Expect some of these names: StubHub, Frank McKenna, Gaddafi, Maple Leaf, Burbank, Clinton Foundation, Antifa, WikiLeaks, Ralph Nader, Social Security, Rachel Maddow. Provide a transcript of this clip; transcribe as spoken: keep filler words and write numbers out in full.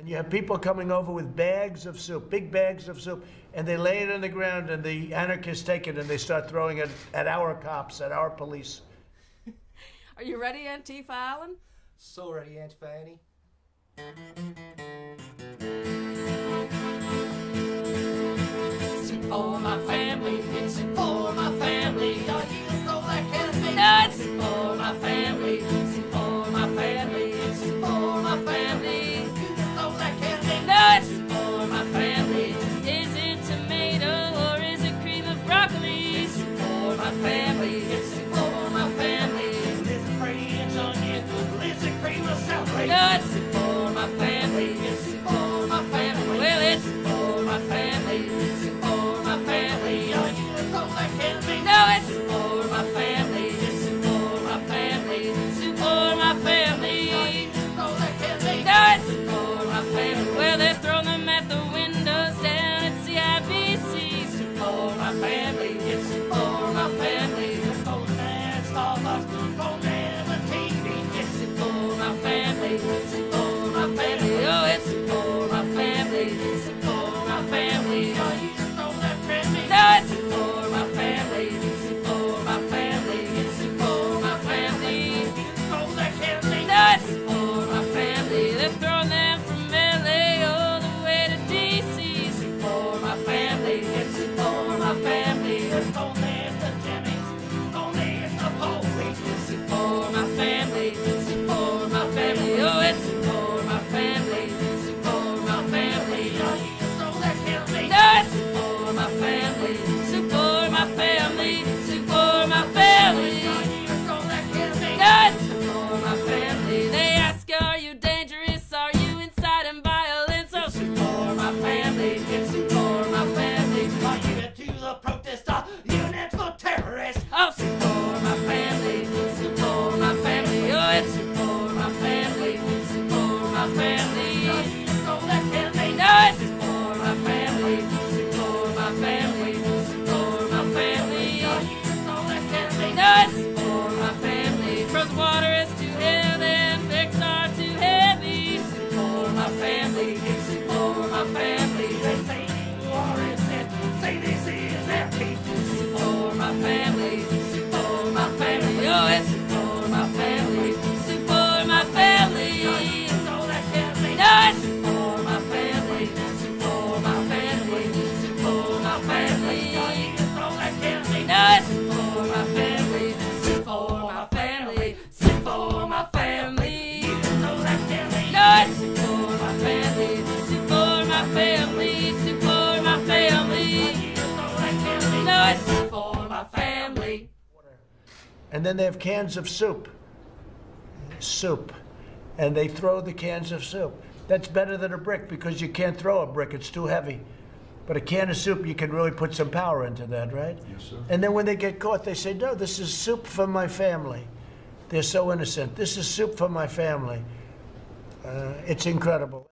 And you have people coming over with bags of soup, big bags of soup, and they lay it on the ground, and the anarchists take it, and they start throwing it at our cops, at our police. Are you ready, Antifa Allen? So ready, Antifa Annie. It's it for my family, it's it for my family. Y'all heels throw that can of nuts. It's it for my family, it's it for my family, it's it for my family. You can throw that can of nuts. It's it for my family. Is it tomato or is it cream of broccoli? It's it for my family, it's it for my family. Is it French onion? Is it cream of celery? Nuts. And then they have cans of soup, soup, and they throw the cans of soup. That's better than a brick because you can't throw a brick, it's too heavy. But a can of soup, you can really put some power into that, right? Yes, sir. And then when they get caught, they say, no, this is soup for my family. They're so innocent. This is soup for my family. Uh, it's incredible.